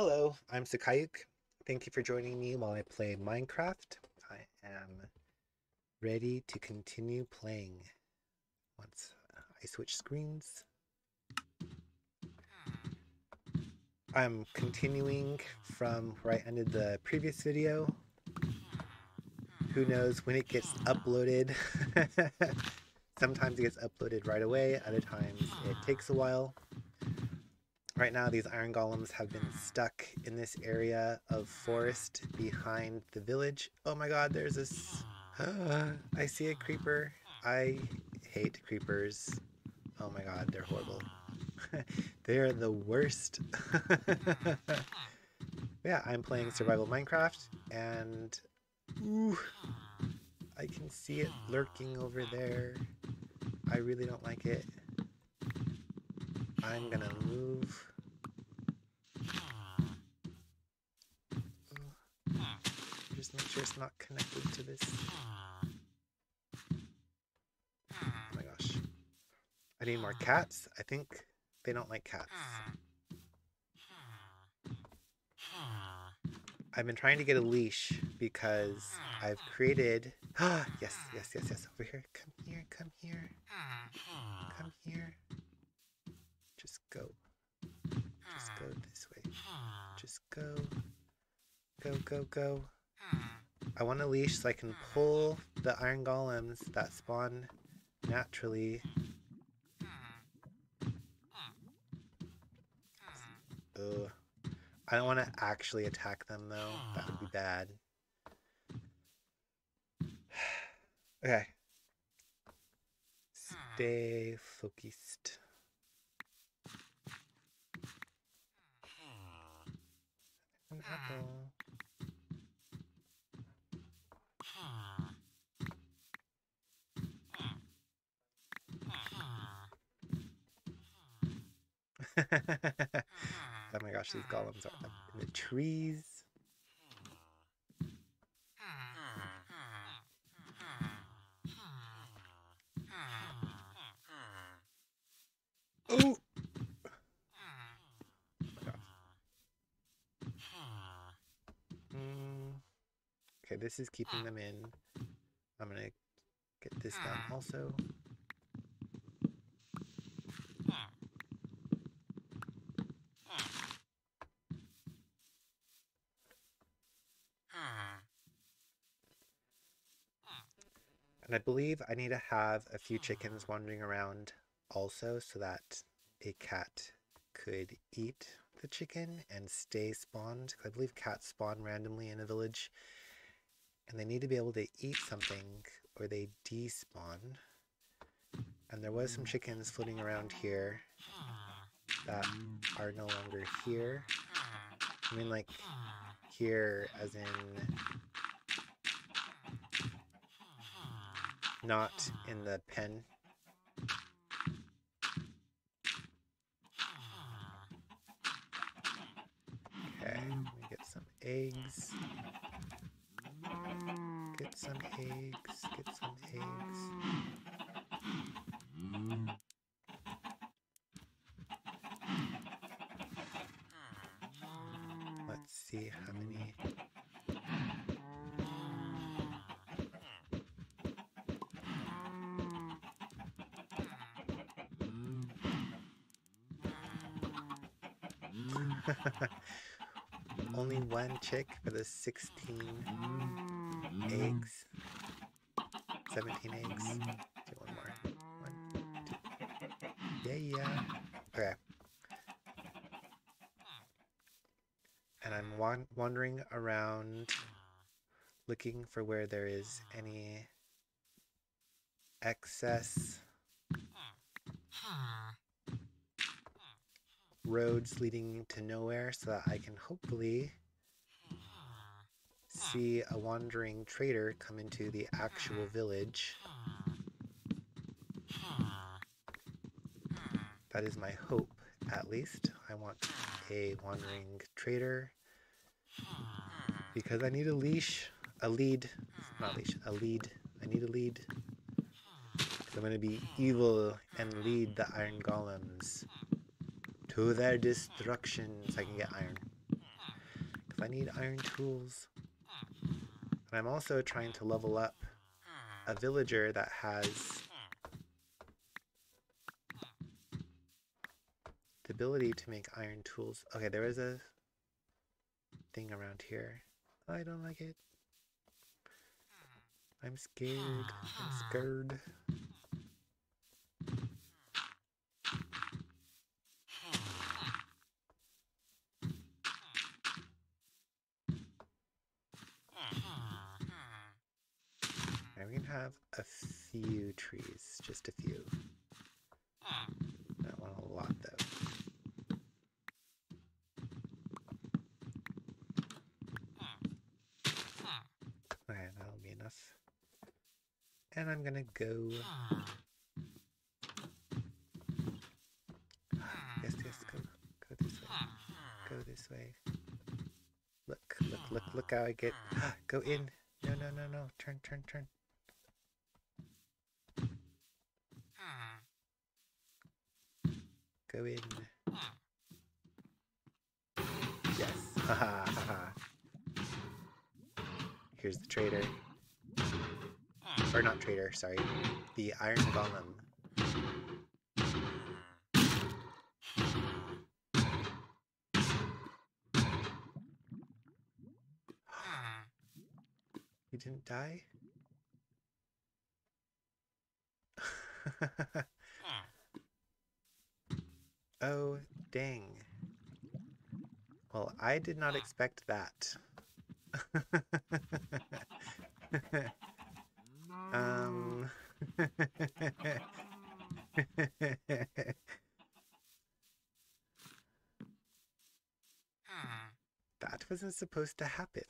Hello, I'm Siqaiyuk. Thank you for joining me while I play Minecraft. I am ready to continue playing once I switch screens. I'm continuing from where I ended the previous video. Who knows when it gets uploaded. Sometimes it gets uploaded right away, other times it takes a while. Right now, these iron golems have been stuck in this area of forest behind the village. Oh my god, there's this... I see a creeper. I hate creepers. Oh my god, they're horrible. They're the worst. Yeah, I'm playing Survival Minecraft, and... Ooh, I can see it lurking over there. I really don't like it. I'm gonna move... Just make sure it's not connected to this. Oh my gosh. I need more cats. I think they don't like cats. I've been trying to get a leash because I've created... Yes, yes, yes, yes. Over here. Come here, come here. Come here. Just go. Just go this way. Just go. Go, go, go. I want a leash so I can pull the iron golems that spawn naturally. Ugh. I don't want to actually attack them though. That would be bad. Okay. Stay focused. An apple. Oh my gosh, these golems are up in the trees. Oh! Okay, this is keeping them in. I'm gonna get this down also. And I believe I need to have a few chickens wandering around also so that a cat could eat the chicken and stay spawned. I believe cats spawn randomly in a village and they need to be able to eat something or they despawn. And there was some chickens floating around here that are no longer here. I mean, like, here as in... not in the pen. Okay, let me get some eggs. Get some eggs, get some eggs. Let's see how many... Only one chick for the 16 eggs. 17 eggs. Do one more. One, two. Yeah, yeah. Okay. And I'm wandering around looking for where there is any excess roads leading to nowhere so that I can hopefully see a wandering trader come into the actual village. That is my hope, at least. I want a wandering trader because I need a lead. I need a lead. I'm going to be evil and lead the iron golems to their destruction so I can get iron. I need iron tools. And I'm also trying to level up a villager that has the ability to make iron tools. Okay, there is a thing around here. I don't like it. I'm scared. I'm scared. We can have a few trees, just a few. Not want a lot though. Okay, that'll be enough. And I'm gonna go. Yes, go this way. Go this way. Look how I get. Go in. No. Turn. Go in. Yes. Here's the trader. Or not trader, sorry. The iron golem. You didn't die? Oh, dang. Well, I did not expect that. That wasn't supposed to happen.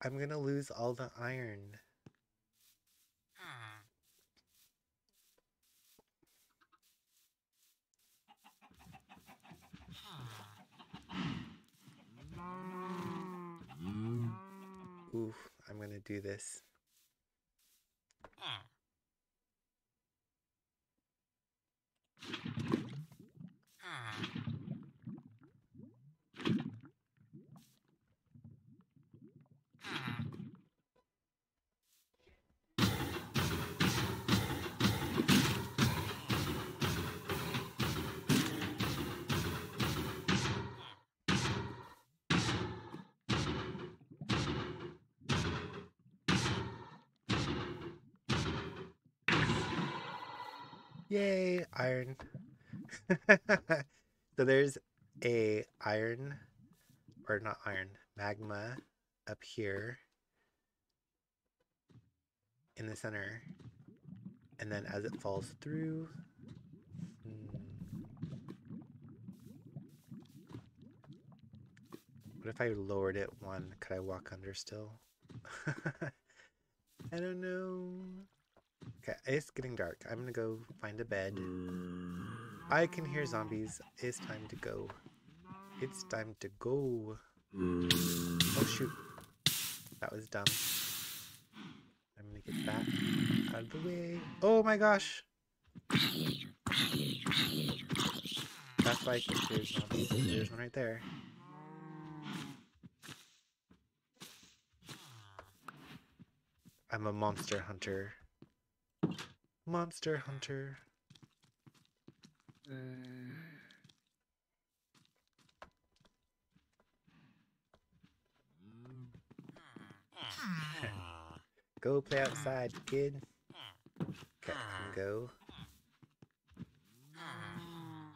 I'm going to lose all the iron. Oof, I'm going to do this. Yay, iron. So there's a iron, or not iron, magma up here in the center. And then as it falls through, what if I lowered it one? Could I walk under still? I don't know. Okay, it's getting dark. I'm gonna go find a bed. I can hear zombies. It's time to go. It's time to go. Oh shoot. That was dumb. I'm gonna get back out of the way. Oh my gosh! That's why I can hear zombies. There's one right there. I'm a monster hunter. Monster hunter. Go play outside, kid. Okay, go. I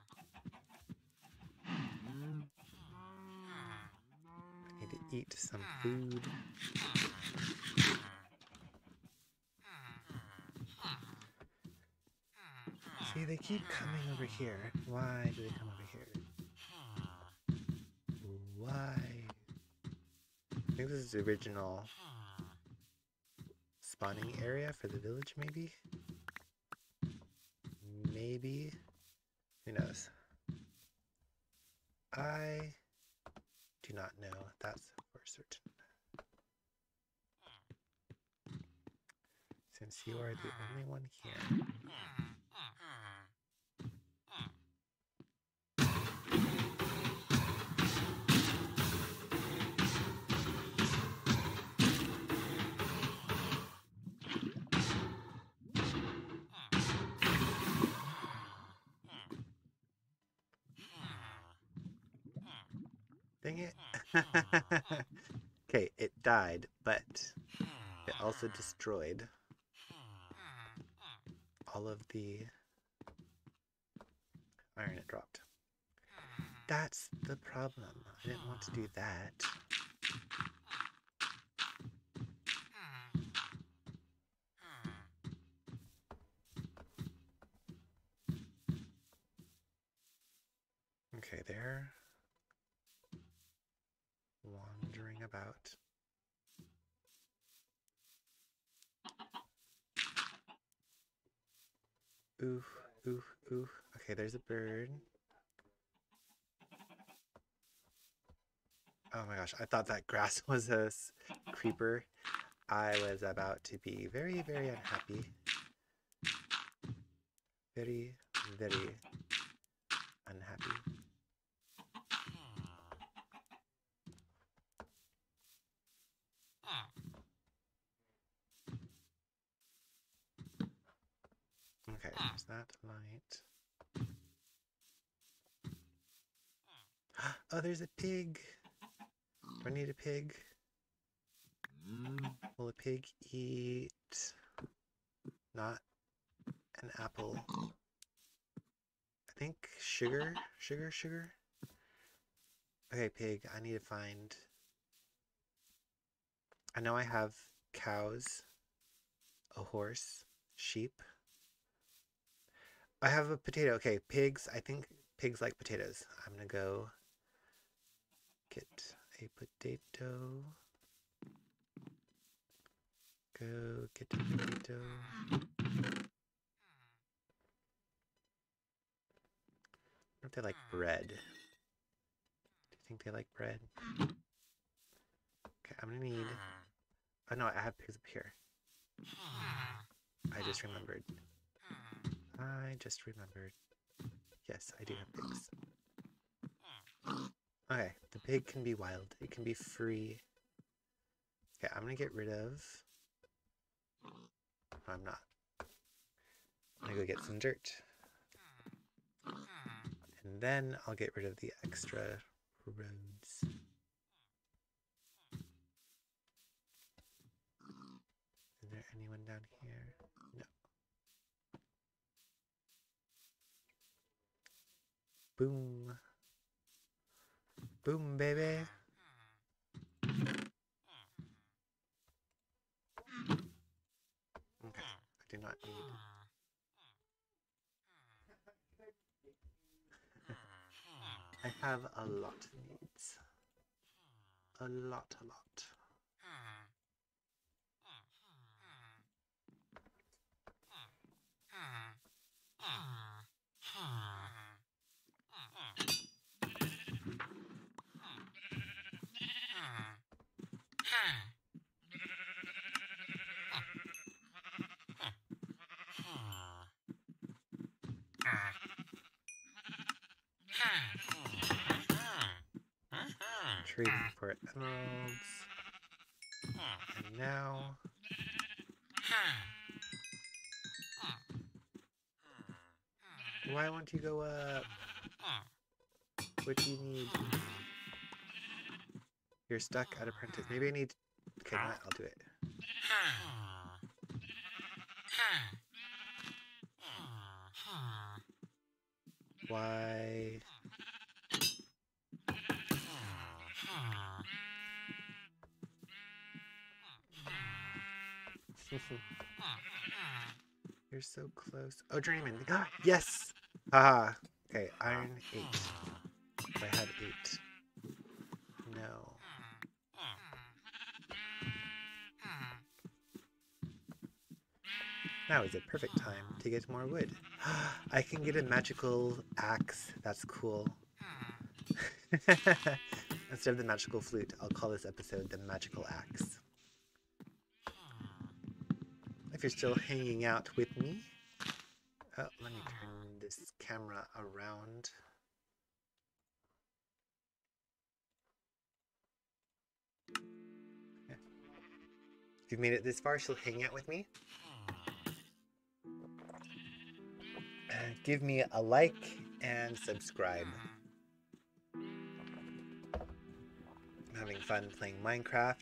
need to eat some food. See, they keep coming over here. Why do they come over here? Why? I think this is the original spawning area for the village, maybe? Maybe? Who knows? I do not know. That's for certain. since you are the only one here. Dang it. Okay, it died, but it also destroyed all of the iron it dropped. That's the problem. I didn't want to do that. Okay, there. Wandering about. Ooh, ooh, ooh. Okay, there's a bird. Oh my gosh, I thought that grass was a creeper. I was about to be very, very unhappy. Very, very unhappy. Okay, there's that light. Oh, there's a pig! Do I need a pig? Will a pig eat... not an apple? I think sugar? Sugar? Okay, pig, I need to find... I know I have cows, a horse, sheep. I have a potato. Okay, pigs. I think pigs like potatoes. I'm gonna go get a potato. Go get a potato. I wonder if they like bread. Do you think they like bread? Okay, I'm gonna need... Oh no, I have pigs up here. I just remembered. Yes, I do have pigs. Okay, the pig can be wild. It can be free. Okay, I'm gonna get rid of... No, I'm not. I'm gonna go get some dirt. And then I'll get rid of the extra roads. Is there anyone down here? No. Boom. Boom, baby. Okay, I do not need... I have a lot of needs. A lot. Trading for emeralds. And now... Why won't you go up? What do you need? You're stuck at apprentice. Maybe I need... Okay, not, I'll do it. Why... You're so close. Oh, journeyman. Ah, yes! Haha. Okay, iron 8. I had 8. No. Now is a perfect time to get more wood. I can get a magical axe. That's cool. Instead of the magical flute, I'll call this episode the magical axe. if you're still hanging out with me. Let me turn this camera around. Yeah. If you've made it this far, still hanging out with me, give me a like and subscribe. I'm having fun playing Minecraft.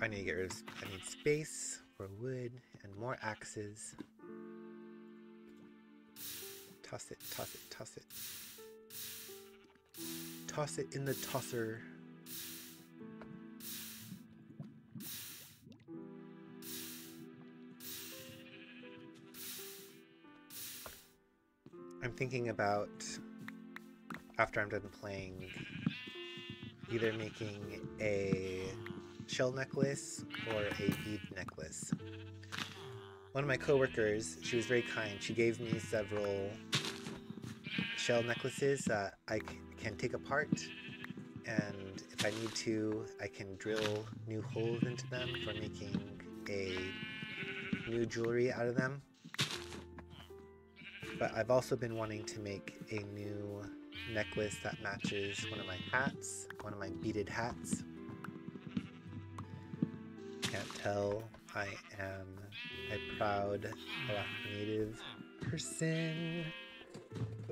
I need to get rid of, I need space for wood and more axes. Toss it, toss it, toss it. Toss it in the tosser. I'm thinking about, after I'm done playing, either making a shell necklace or a bead necklace. One of my coworkers, she was very kind. She gave me several shell necklaces that I can take apart, and if I need to, I can drill new holes into them for making a new jewelry out of them. But I've also been wanting to make a new necklace that matches one of my hats, one of my beaded hats. Can't tell, I am a proud Black Native person.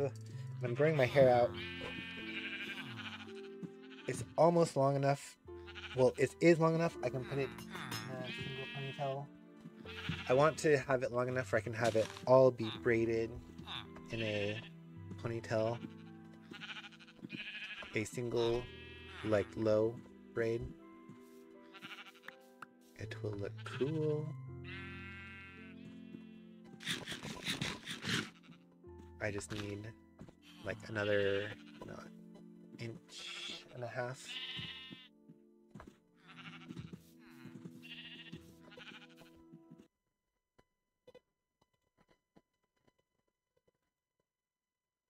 Ugh. I'm growing my hair out. It's almost long enough. Well, it is long enough. I can put it in a single ponytail. I want to have it long enough where I can have it all be braided in a ponytail. A single, like, low braid. It will look cool. I just need like another inch and a half. There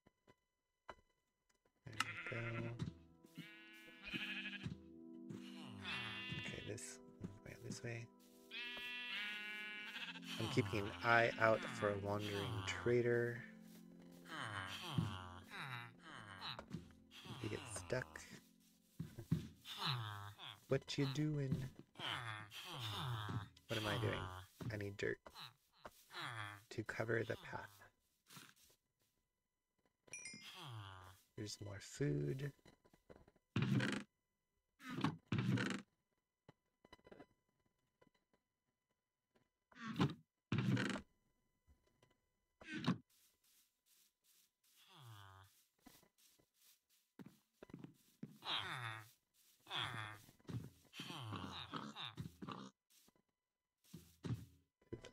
we go. Okay, this. This way. I'm keeping an eye out for a wandering trader. You get stuck. What you doing? What am I doing? I need dirt to cover the path. There's more food.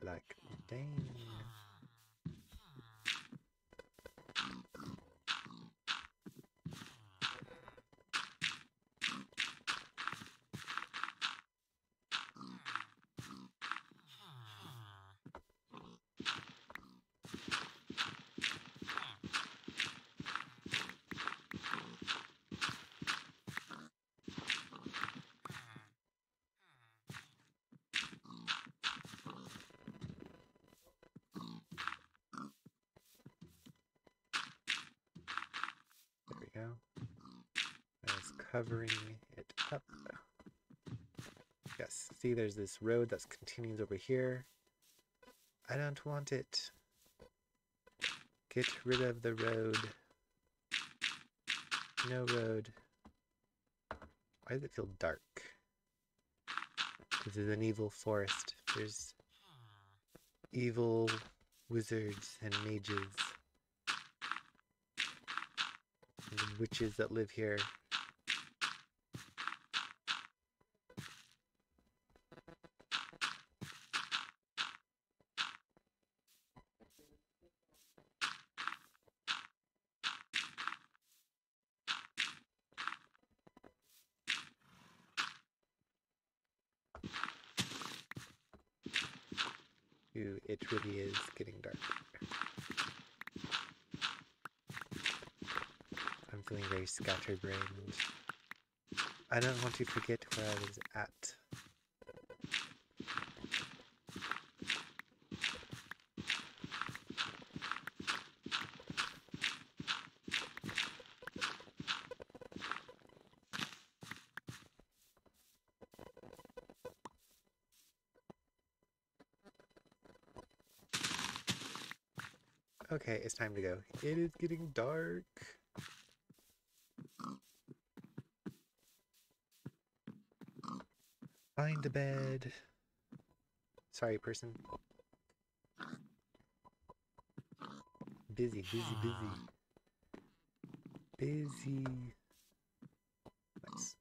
Like, dang. Covering it up. Yes, see, there's this road that continues over here. I don't want it. Get rid of the road. No road. Why does it feel dark? This is an evil forest. There's evil wizards and mages. And witches that live here. Ooh, it really is getting dark. I'm feeling very scatterbrained. I don't want to forget where I was at. Okay, it's time to go. It is getting dark. Find a bed. Sorry, person. Busy, busy, busy. Busy. Nice.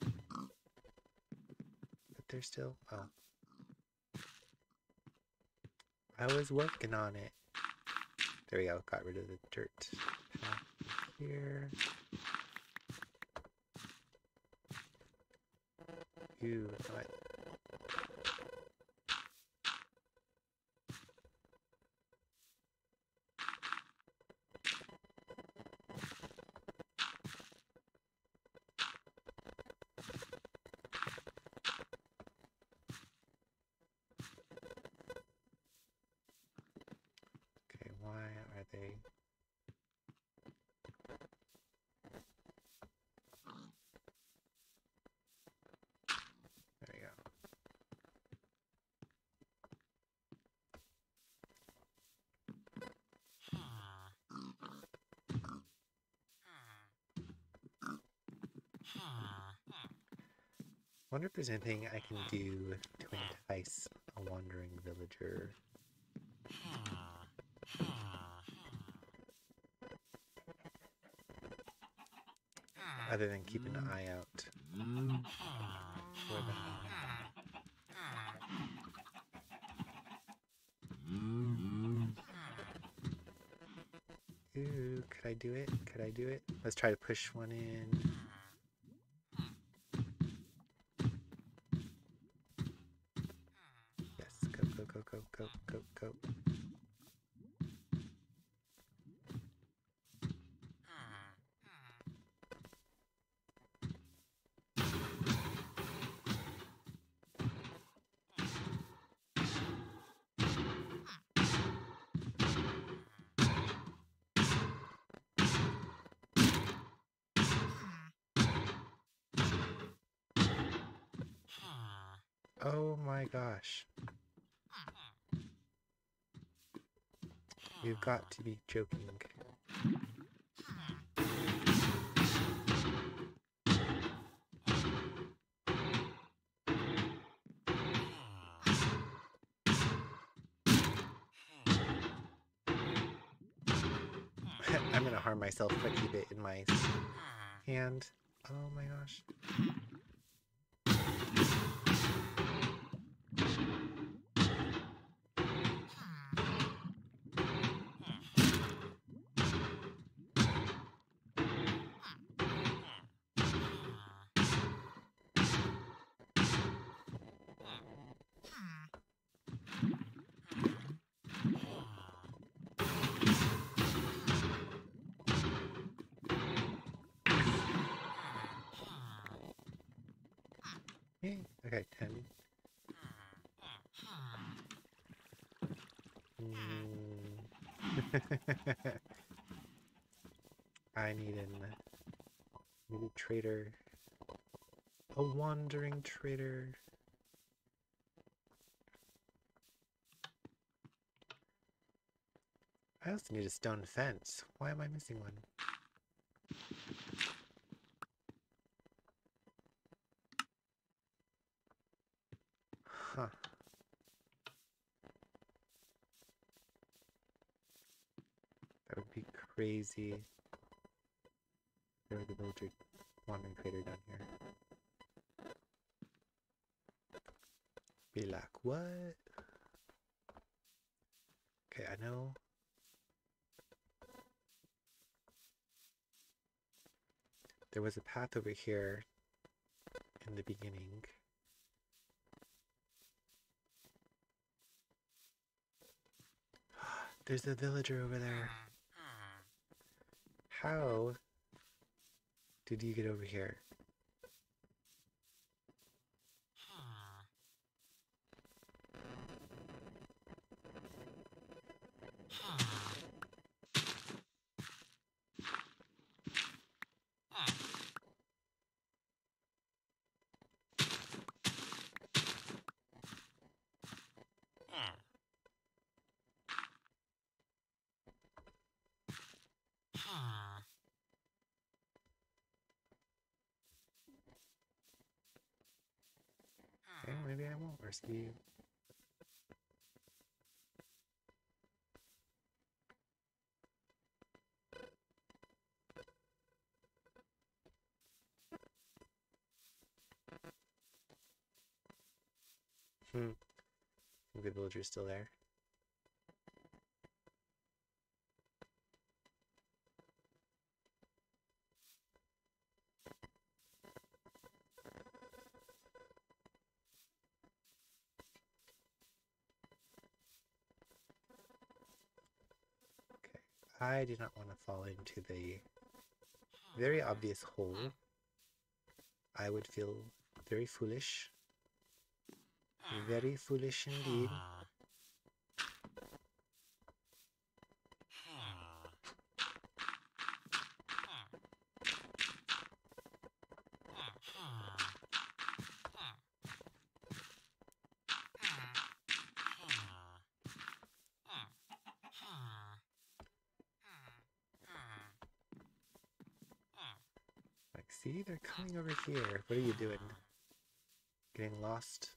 But they're still... Oh. I was working on it. There we go. Got rid of the dirt. Path here. Ew, what? Okay, why are they... I wonder if there's anything I can do to entice a wandering villager. Other than keep an eye out. Ooh, could I do it? Could I do it? Let's try to push one in. Go. Oh my gosh. You've got to be joking. I'm gonna harm myself if I keep it in my hand. Oh my gosh. Okay, 10. I need a trader. A wandering trader. I also need a stone fence. Why am I missing one? Huh. That would be crazy. There was the villager wandering trader down here. Be like, what? Okay, I know. There was a path over here in the beginning. There's a villager over there. How did you get over here? or Steve. The villager's still there. Okay, I do not want to fall into the very obvious hole. I would feel very foolish. Very foolish indeed. Like, see, they're coming over here. What are you doing? Getting lost?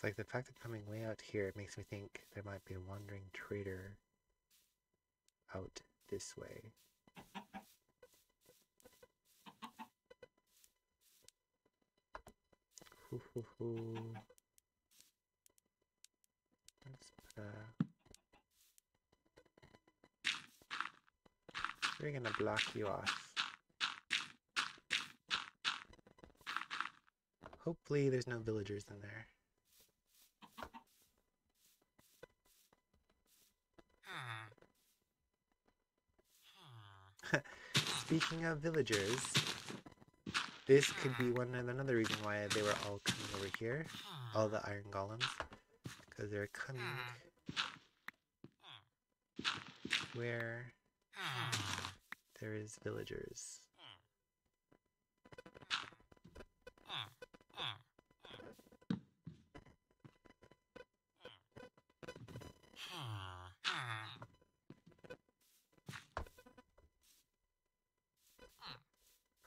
It's like the fact that coming way out here, it makes me think there might be a wandering trader out this way. Hoo hoo hoo. Let's put we're gonna block you off. Hopefully there's no villagers in there. Speaking of villagers, this could be one and another reason why they were all coming over here, all the iron golems, because they're coming where there is villagers.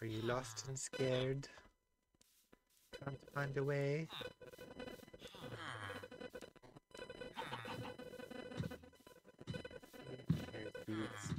Are you lost and scared? Trying to find a way? There's beads.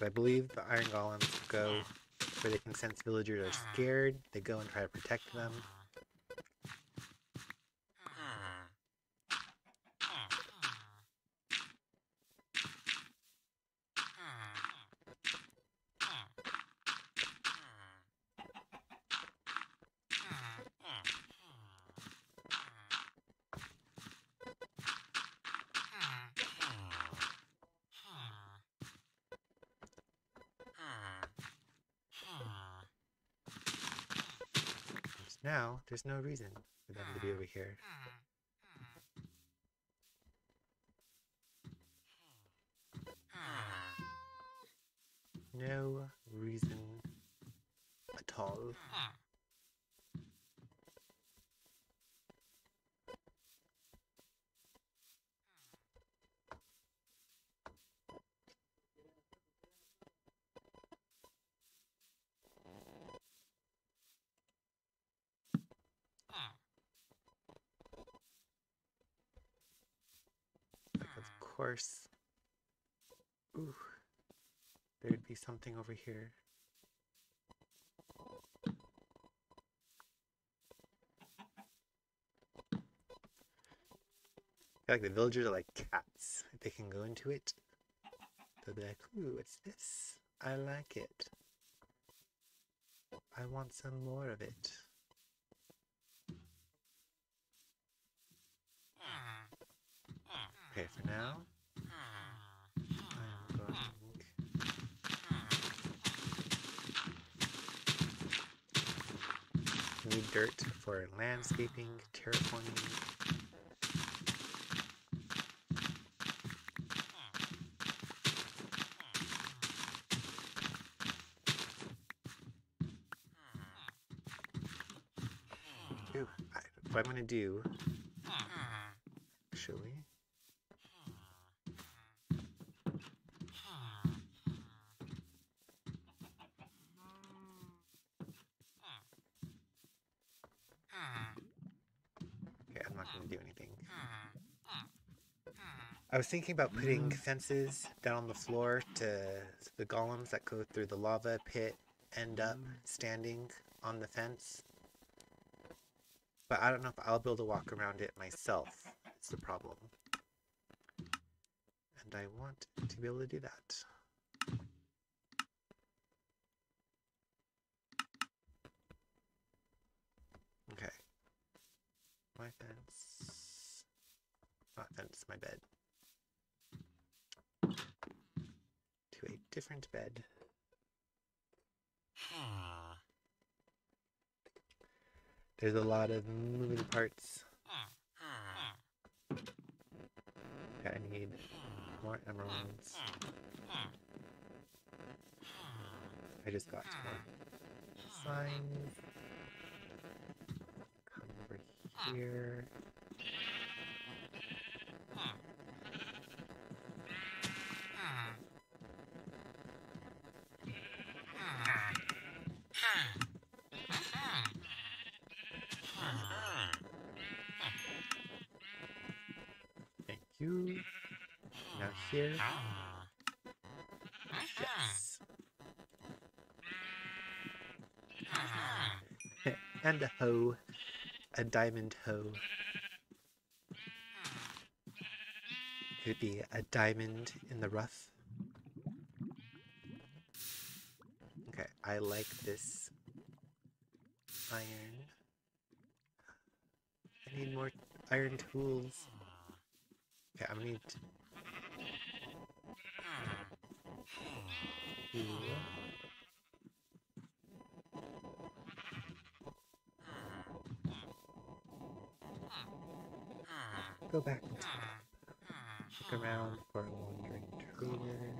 I believe the iron golems go where they can sense villagers are scared. They go and try to protect them. Now, there's no reason for them to be over here. No reason at all. Of course. Ooh, there'd be something over here. I feel like the villagers are like cats. If they can go into it, they'll be like, ooh, what's this? I like it. I want some more of it. Okay, for now, I'm going to need dirt for landscaping, terraforming. What I'm going to do, actually, okay, I'm not going to do anything. I was thinking about putting fences down on the floor so the golems that go through the lava pit end up standing on the fence. But I don't know if I'll be able to walk around it myself. It's the problem. And I want to be able to do that. Okay. My fence. Not fence, my bed. To a different bed. There's a lot of moving parts. Okay, I need more emeralds. I just got more signs. Come over here. Now here. Yes. And a hoe. A diamond hoe. Could it be a diamond in the rough? Okay, I like this iron. I need more iron tools. Okay, I'm gonna need to... Go back to the top. Look around for a wandering trader.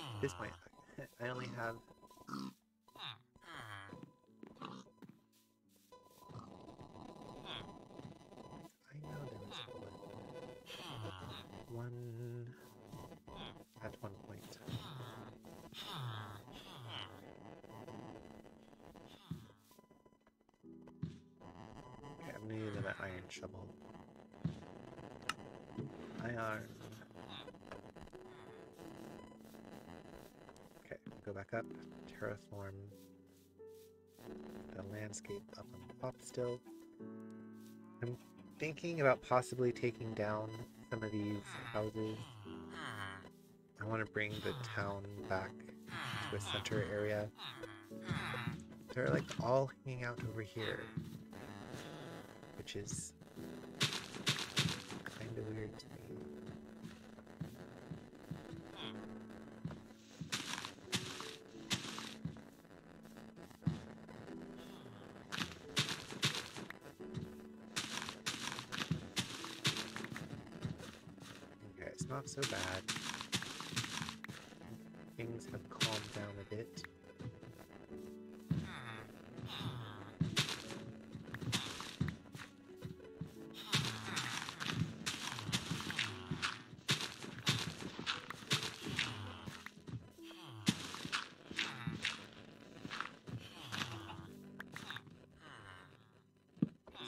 At this point, I only have... Trouble. Iron. Okay, go back up. Terraform the landscape up on the top still. I'm thinking about possibly taking down some of these houses. I want to bring the town back to a center area. They're like all hanging out over here, which is kind of weird to me. Okay, it's not so bad. Things have calmed down a bit.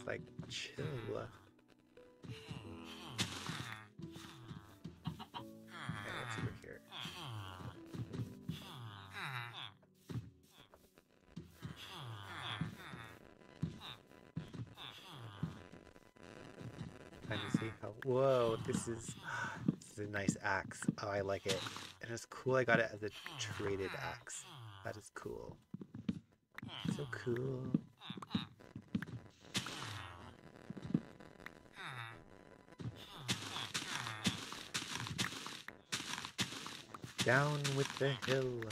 Like, chill. Okay, what's over here? Time to see how... Whoa, this is a nice axe. Oh, I like it. It is cool. I got it as a traded axe. That is cool. So cool. Down with the hill.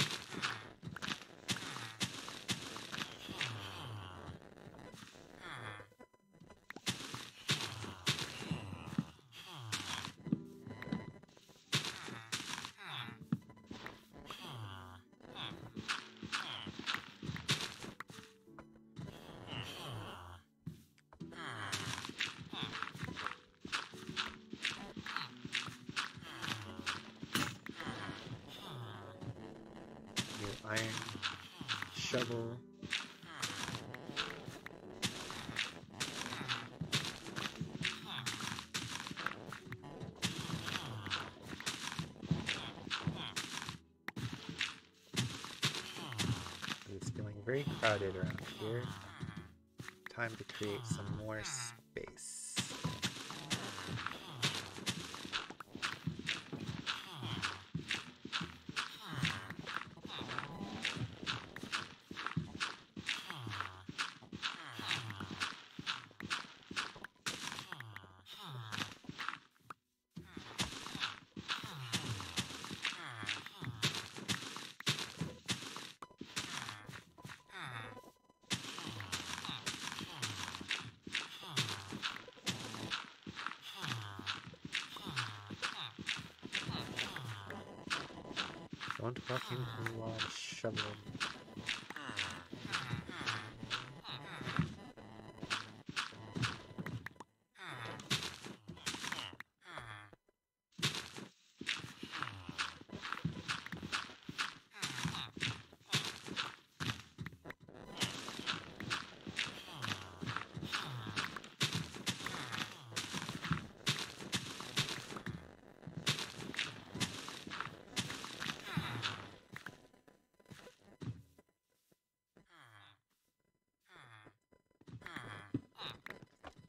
Shovel. It's feeling very crowded around here. Time to create some more space. Don't fucking love shoveling.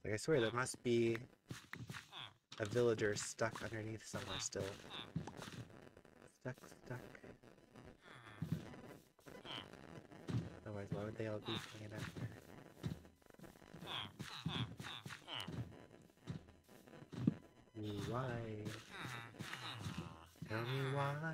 Like, I swear, there must be a villager stuck underneath somewhere still. Stuck. Otherwise, why would they all be hanging out there? Why? Tell me why.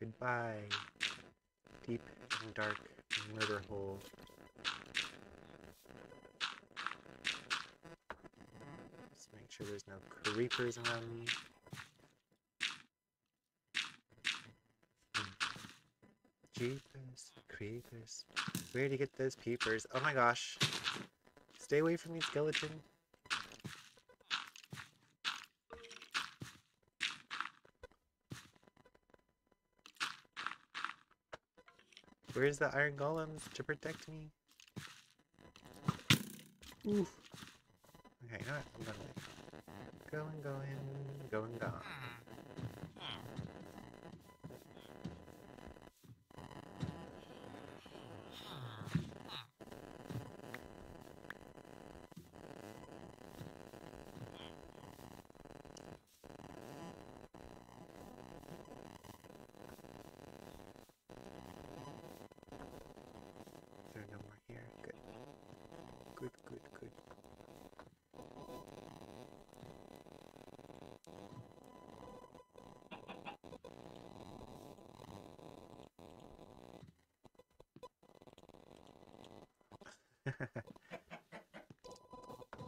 Goodbye, deep and dark murder hole. Just make sure there's no creepers around me. Jeepers, creepers. Where'd you get those peepers? Oh my gosh. Stay away from me, skeleton. Where's the iron golems to protect me? Oof. Okay, you know what? I'm gonna go and go. Good.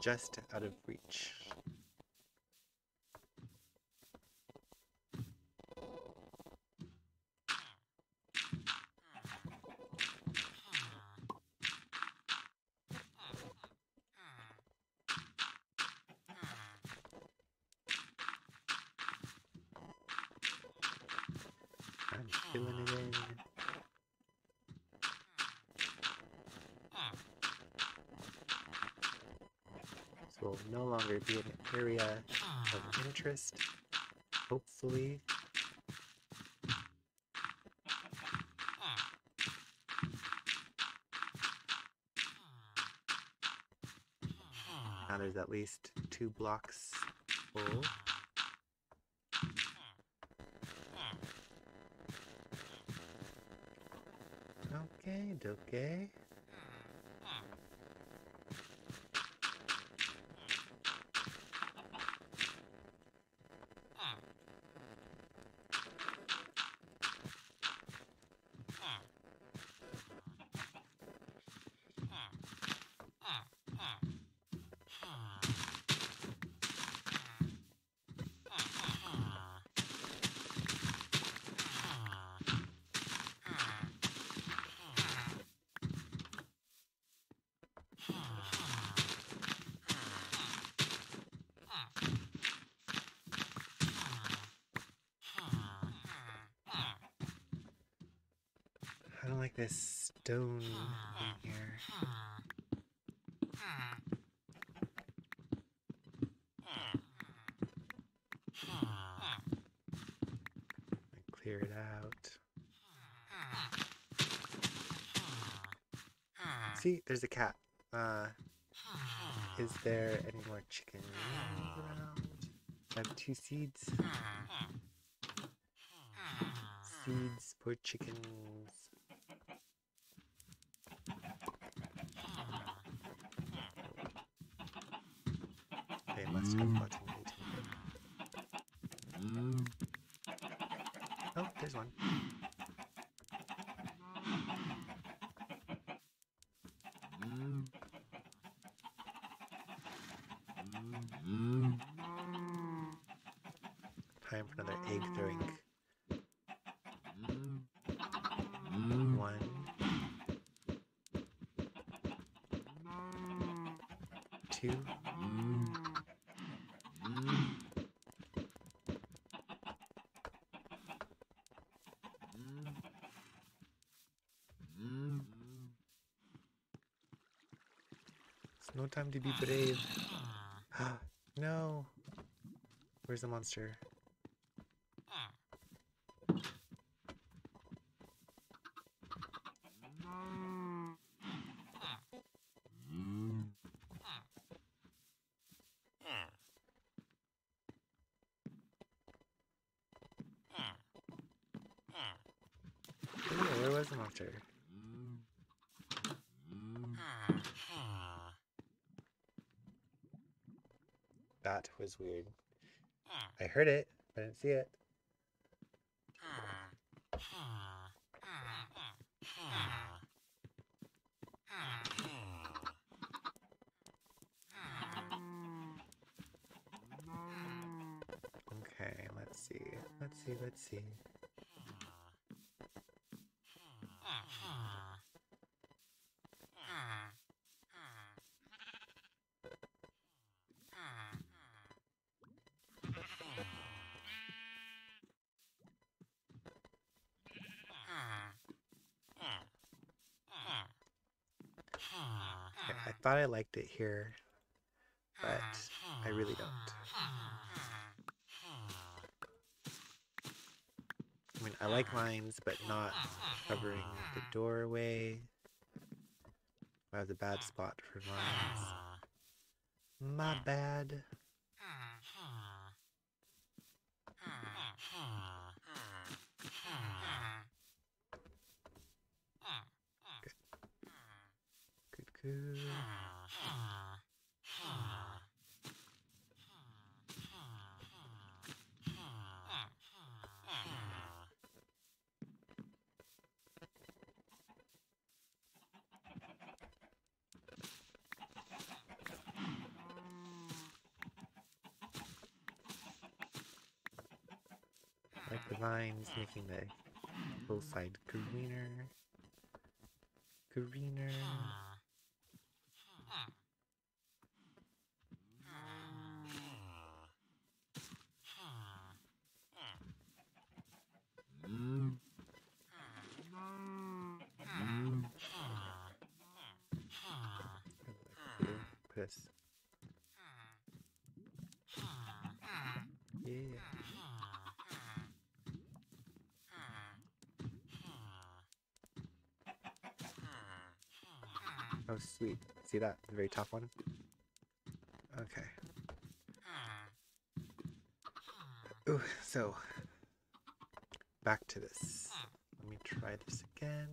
Just out of reach. I'm feeling it in. will no longer be an area of interest, hopefully. Now there's at least 2 blocks full. Okay, okay. I don't like this stone in here. Clear it out. See, there's a cat. Is there any more chickens around? I have 2 seeds. Seeds for chickens. They must have gotten eaten. Oh, there's one. Time for another egg throwing. It's no time to be brave. No. Where's the monster? Where was the monster? That was weird. I heard it, but I didn't see it. Okay, let's see. Let's see. I thought I liked it here, but I really don't. I mean, I like lines, but not covering the doorway. That was a bad spot for lines. My bad. Good. Like the vines making the hillside greener. Oh, sweet. See that? The very top one? Okay. Ooh, so, back to this. Let me try this again.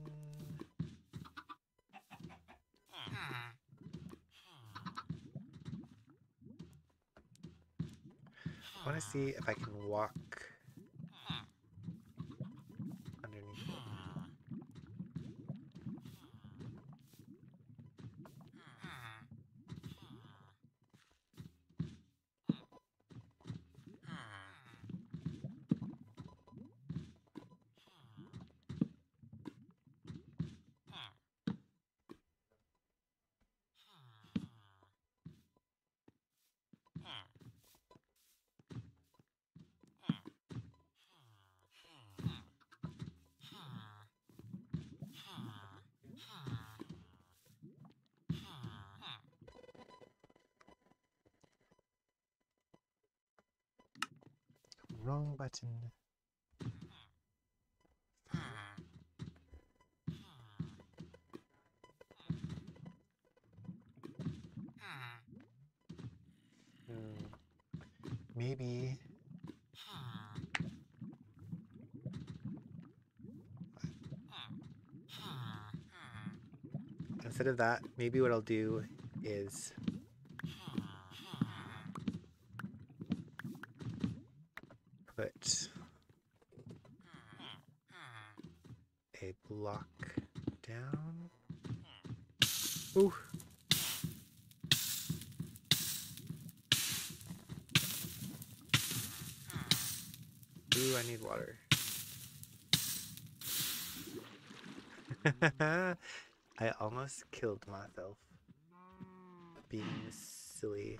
I want to see if I can walk underneath wrong button. Maybe instead of that, maybe what I'll do is put a block down. Ooh. Ooh, I need water. I almost killed myself. Being silly.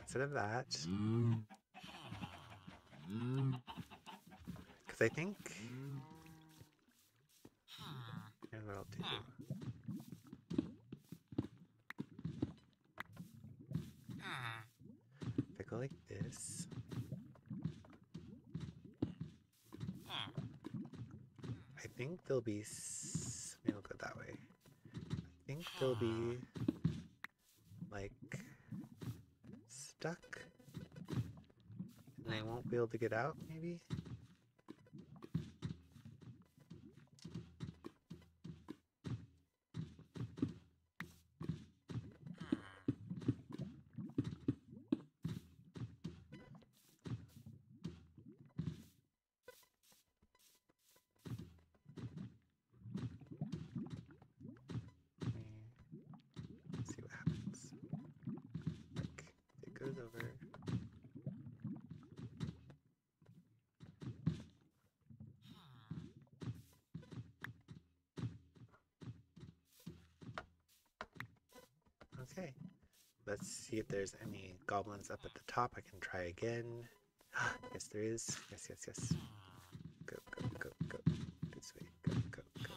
Instead of that, because I think here's what I'll do. If I go like this, I think there'll be. Maybe I'll go that way. I think there'll be like. Stuck, and I won't be able to get out, maybe? Okay, let's see if there's any goblins up at the top. I can try again. Yes, there is. Yes, yes, yes. Go, go, go, go. This way. Go, go, go. Go, go,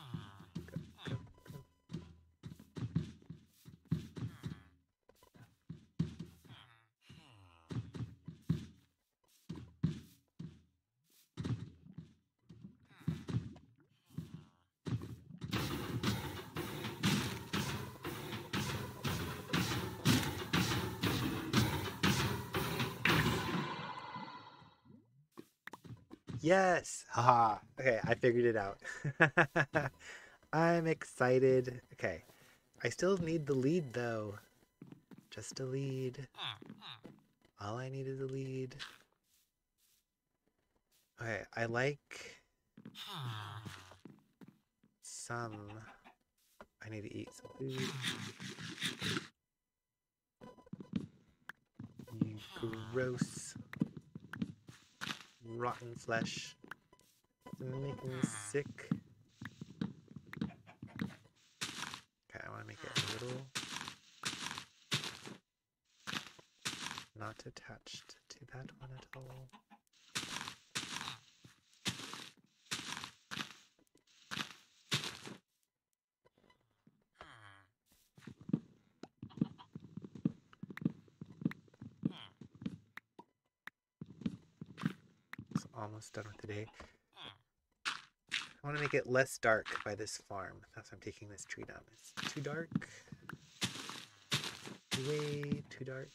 Yes! Haha. Okay, I figured it out. I'm excited. Okay. I still need the lead, though. Just a lead. All I need is a lead. Okay, I like some... I need to eat some food. You gross... rotten flesh. It's making me sick. Okay, I want to make it a little not attached to that one at all. almost done with the day. I want to make it less dark by this farm. That's why I'm taking this tree down. It's too dark. Way too dark.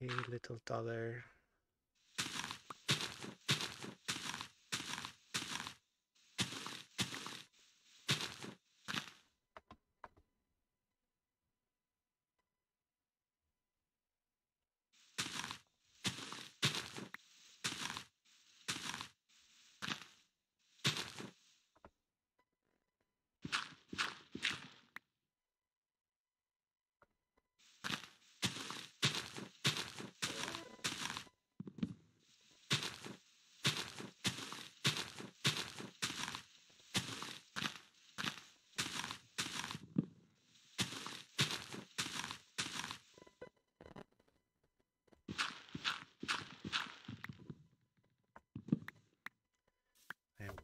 A little taller.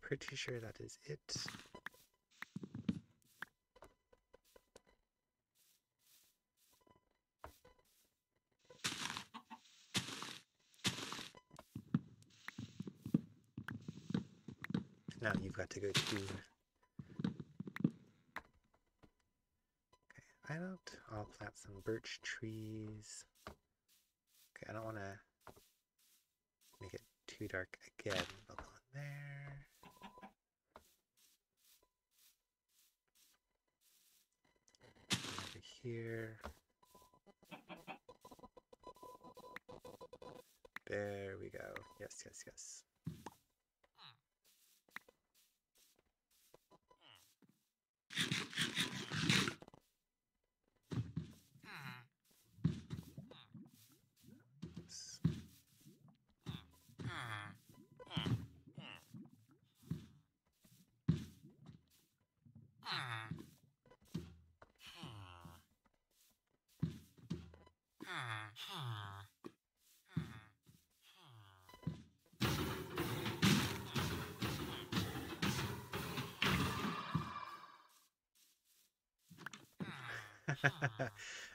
Pretty sure that is it. Now you've got to go to... Okay, I don't... I'll plant some birch trees. Okay, I don't want to make it too dark again. I'll go in there. Here. There we go. Yes, yes, yes.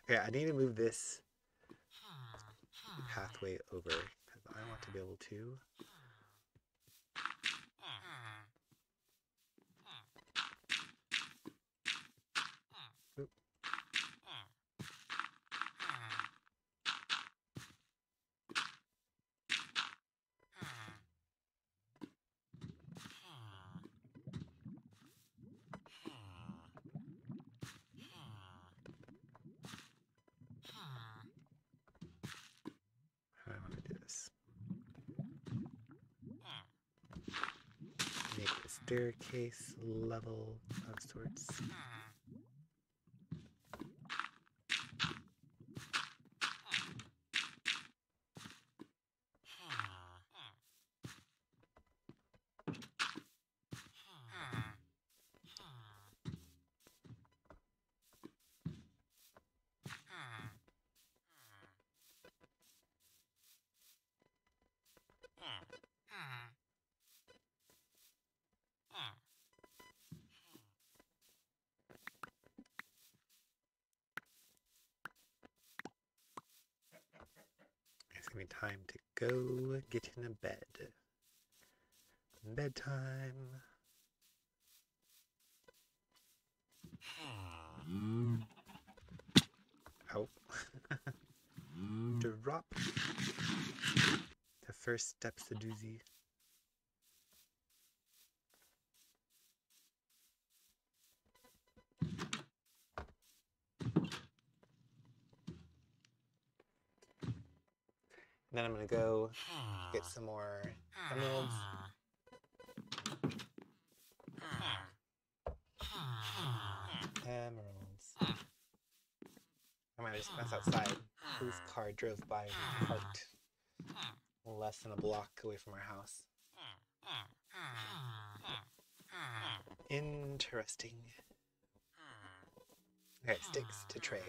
Okay, I need to move this pathway over because I want to be able to. Staircase level of sorts. Give me time to go get in a bed. Bedtime. Oh. Drop. The first step's a doozy. And then I'm going to go get some more emeralds. Emeralds. I might just mess outside. This car drove by and parked less than a block away from our house. Interesting. Okay, sticks to trade.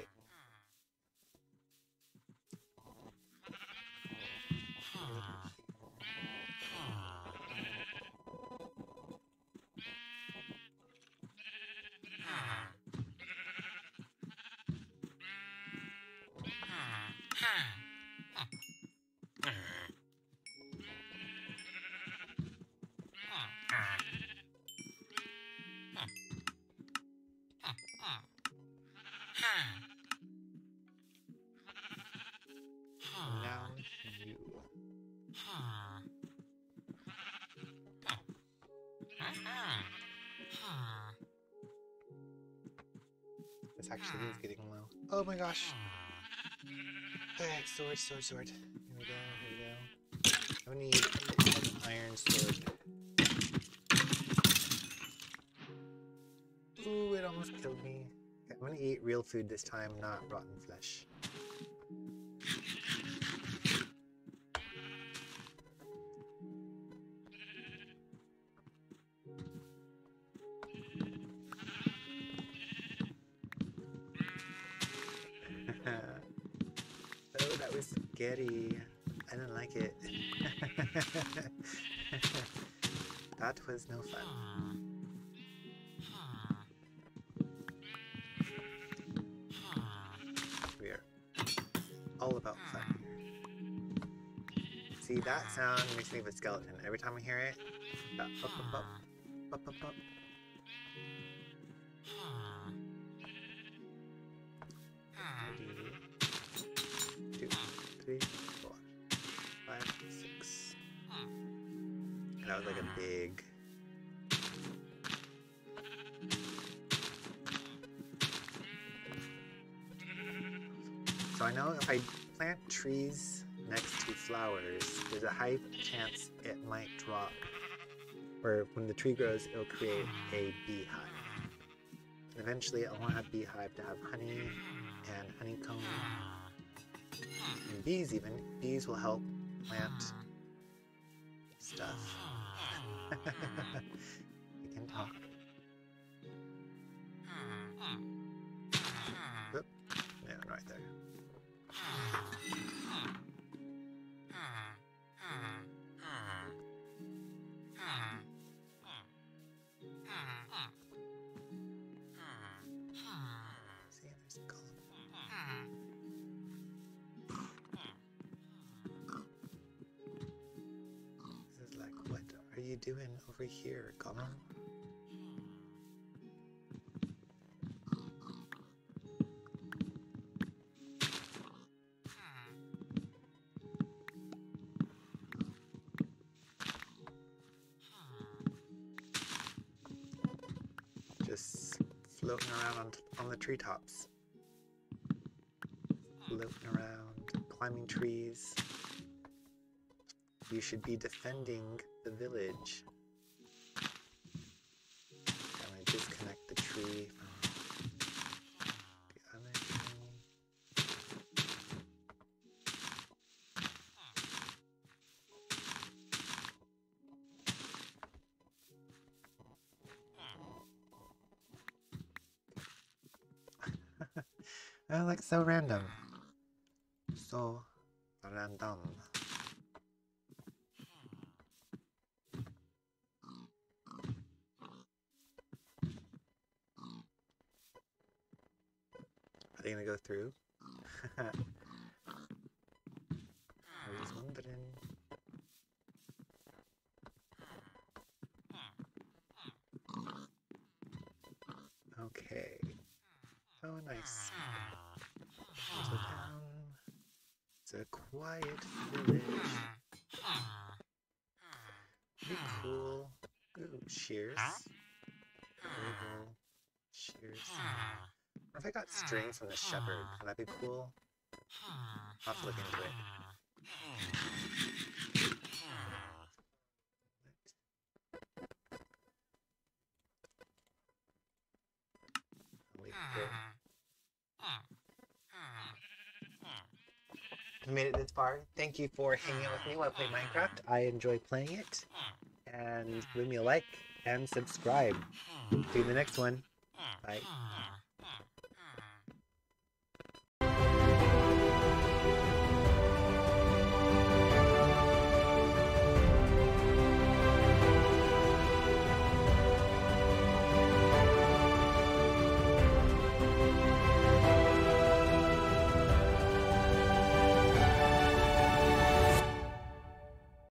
This actually is getting low. Oh my gosh. Okay, sword, sword, sword. Here we go, here we go. I'm gonna need an iron sword. Ooh, it almost killed me. Okay, I'm gonna eat real food this time, not rotten flesh. Spaghetti. I don't like it. That was no fun. We are all about fun here. See, that sound makes me have a skeleton. Every time I hear it, that bop, bop, bop, bop, bop, bop. Like a big So I know if I plant trees next to flowers, there's a high chance it might drop, or when the tree grows it'll create a beehive. Eventually I want a beehive to have honey and honeycomb and bees. Even bees will help plant stuff. We can talk. Oop. Yeah, I'm right there. See, there's a column. This is like, what are you doing over here, Gollum? Just floating around on the treetops. Floating around, climbing trees. You should be defending the village. I'm gonna disconnect the tree from the other tree. Oh, like so random. So random. Gonna go through. I was wondering. Okay. Oh, nice. So down. It's a quiet village. Pretty cool. Ooh, shears. Very cool. Shears. What if I got string from the shepherd? Would that be cool? I'll have to look into it. I made it this far. Thank you for hanging out with me while I play Minecraft. I enjoy playing it. And leave me a like and subscribe. See you in the next one. Bye.